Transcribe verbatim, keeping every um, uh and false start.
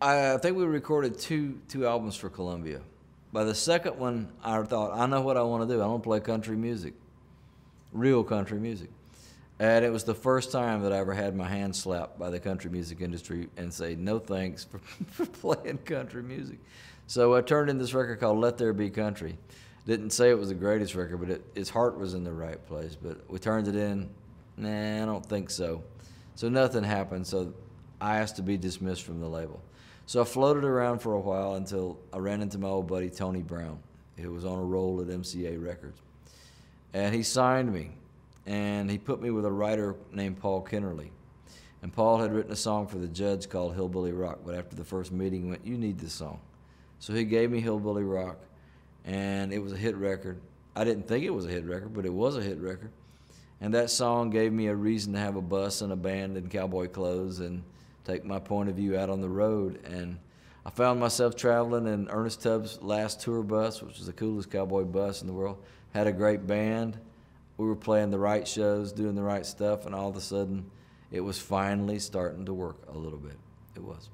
I, I think we recorded two two albums for Columbia. By the second one, I thought, I know what I want to do. I don't play country music, real country music. And it was the first time that I ever had my hand slapped by the country music industry and say, no thanks for, for playing country music. So I turned in this record called Let There Be Country. Didn't say it was the greatest record, but it, its heart was in the right place. But we turned it in, nah, I don't think so. So nothing happened, so I asked to be dismissed from the label. So I floated around for a while until I ran into my old buddy, Tony Brown, who was on a roll at M C A Records. And he signed me, and he put me with a writer named Paul Kennerly. And Paul had written a song for the Judds called Hillbilly Rock, but after the first meeting he went, you need this song. So he gave me Hillbilly Rock, and it was a hit record. I didn't think it was a hit record, but it was a hit record. And that song gave me a reason to have a bus and a band and cowboy clothes and take my point of view out on the road. And I found myself traveling in Ernest Tubbs' last tour bus, which was the coolest cowboy bus in the world. Had a great band. We were playing the right shows, doing the right stuff, and all of a sudden, it was finally starting to work a little bit. It was.